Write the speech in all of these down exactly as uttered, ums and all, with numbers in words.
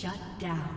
Shut down.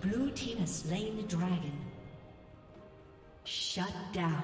Blue team has slain the dragon. Shut down.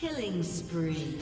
Killing spree.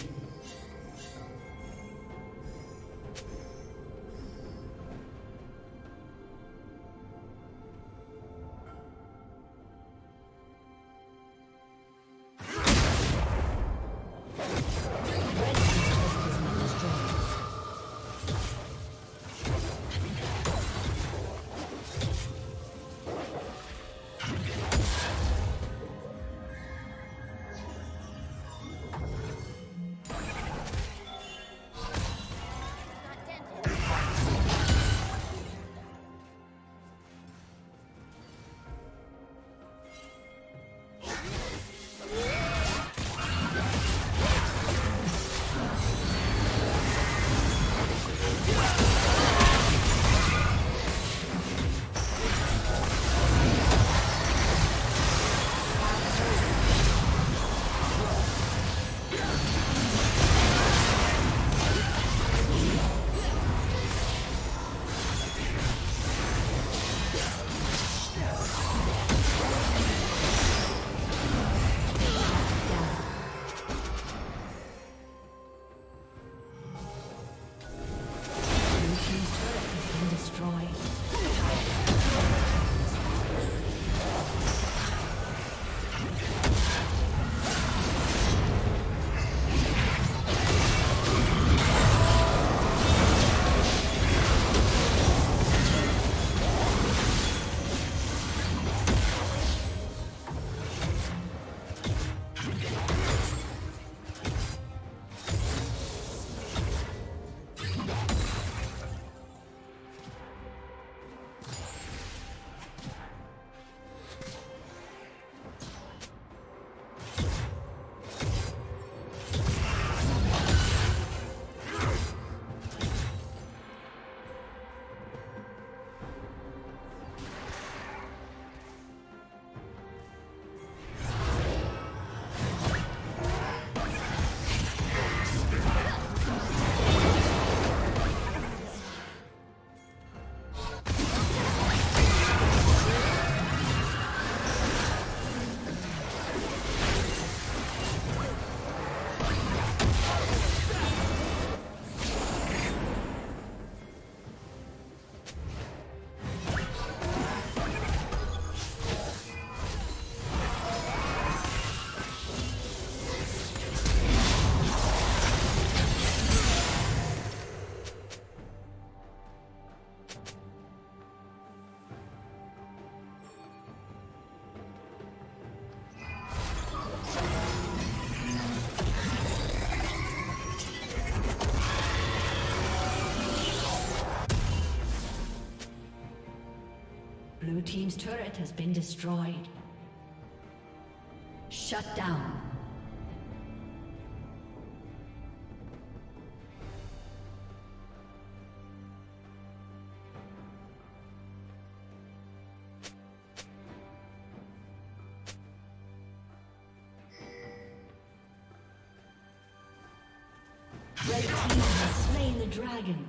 Blue team's turret has been destroyed. Shut down. Red team has slain the dragon.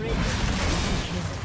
Red team kill.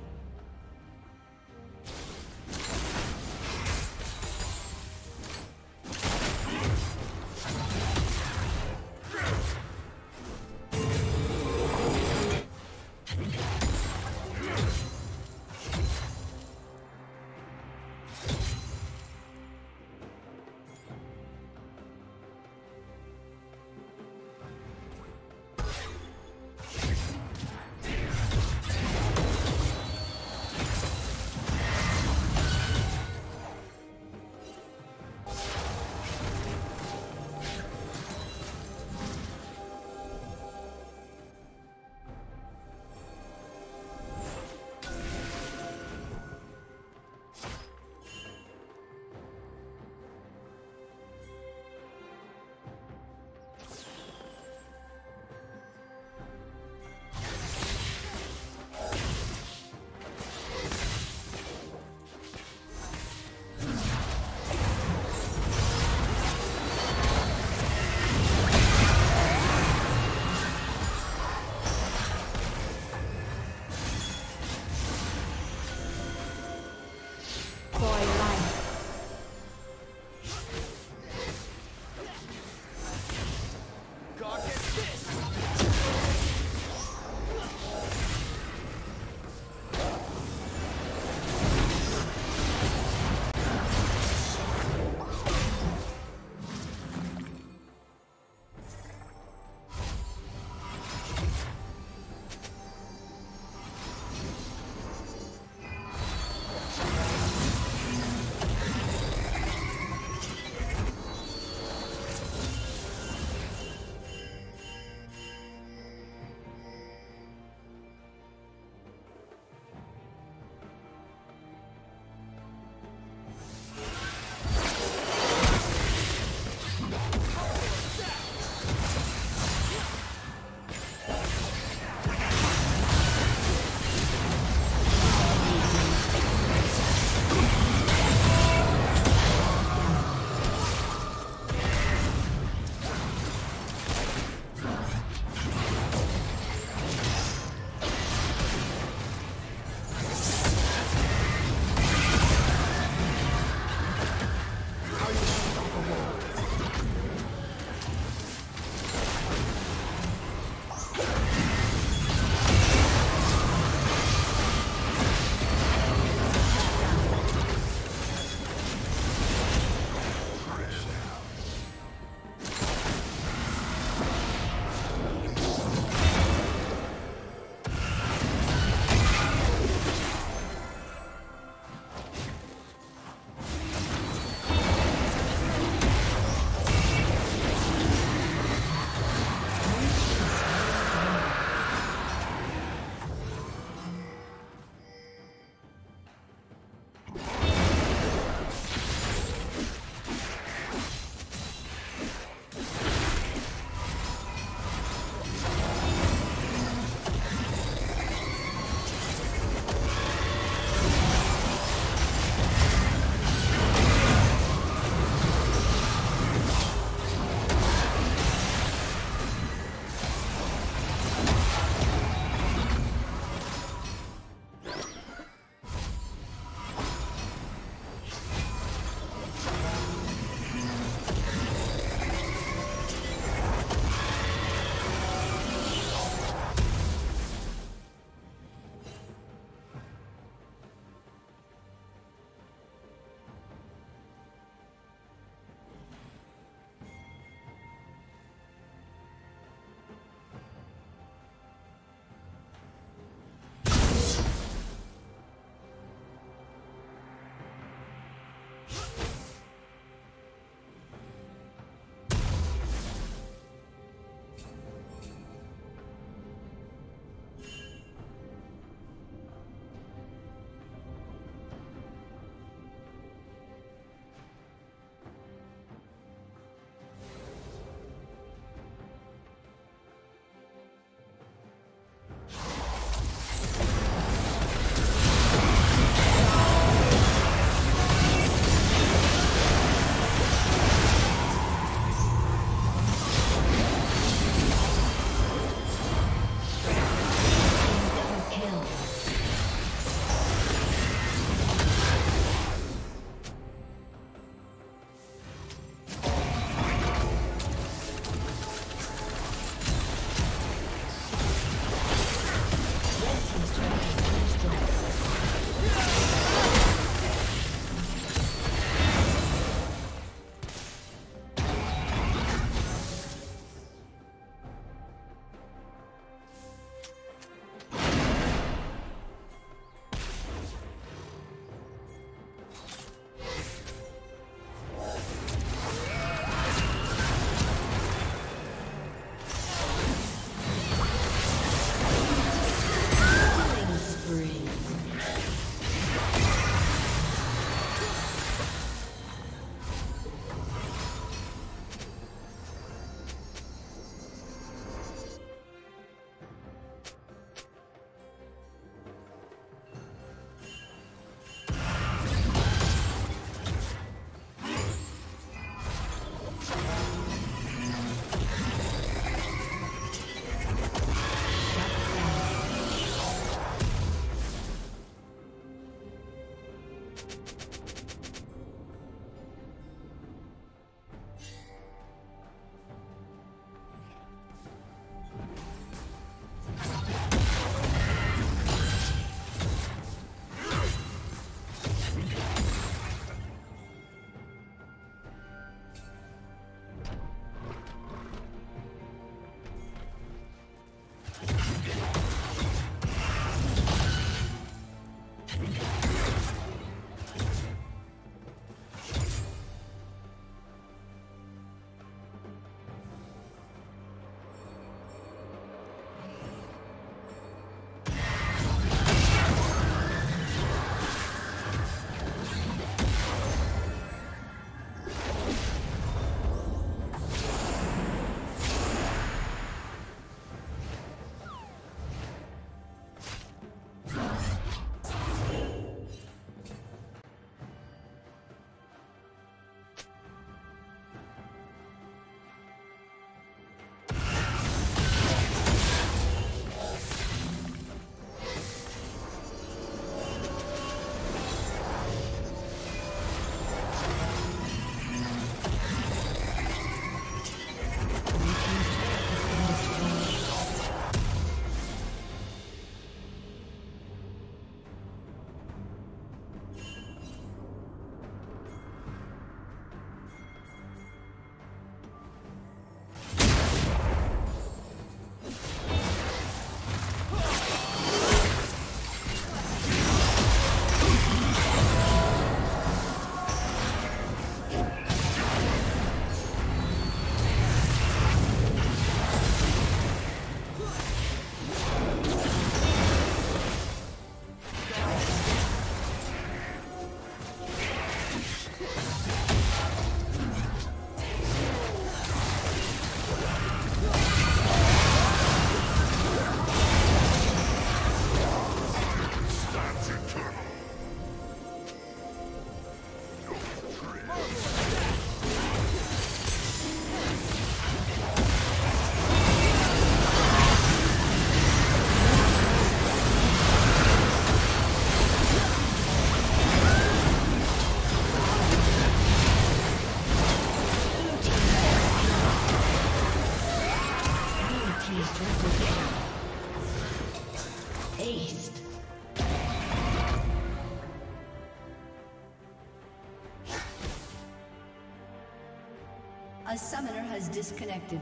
A summoner has disconnected.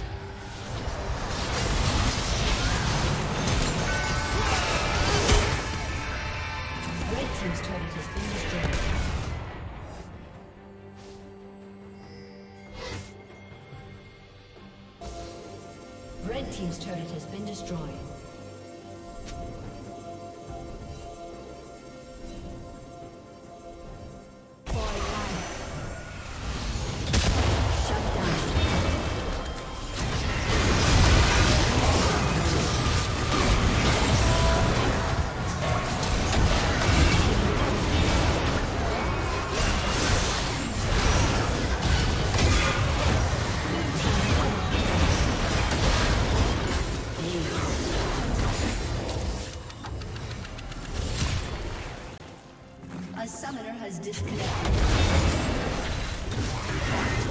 Red Team's turret has been destroyed. Red Team's turret has been destroyed. A summoner has disconnected.